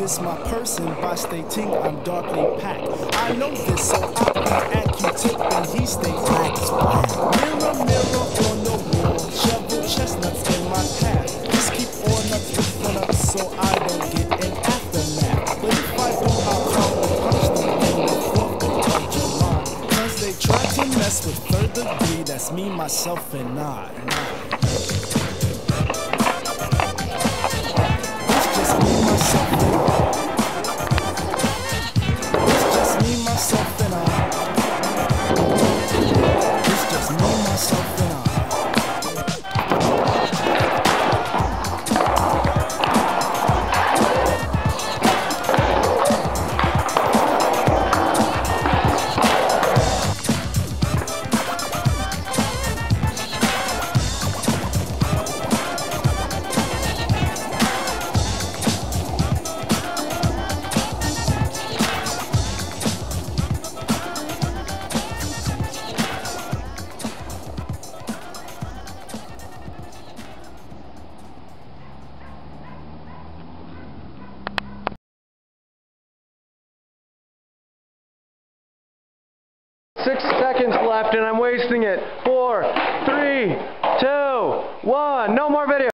This my person, bosh they think I'm darkly packed. I know this, so I can act you tip and he stay black. Mirror, mirror on the wall, shovel chestnuts in my path. Just keep on up, keep on up, so I don't get an aftermath. But if I do, I'll come and punch them in the 4th of July. Cause they try to mess with 3rd degree, that's me, myself, and I. Left and I'm wasting it. 4, 3, 2, 1. No more video.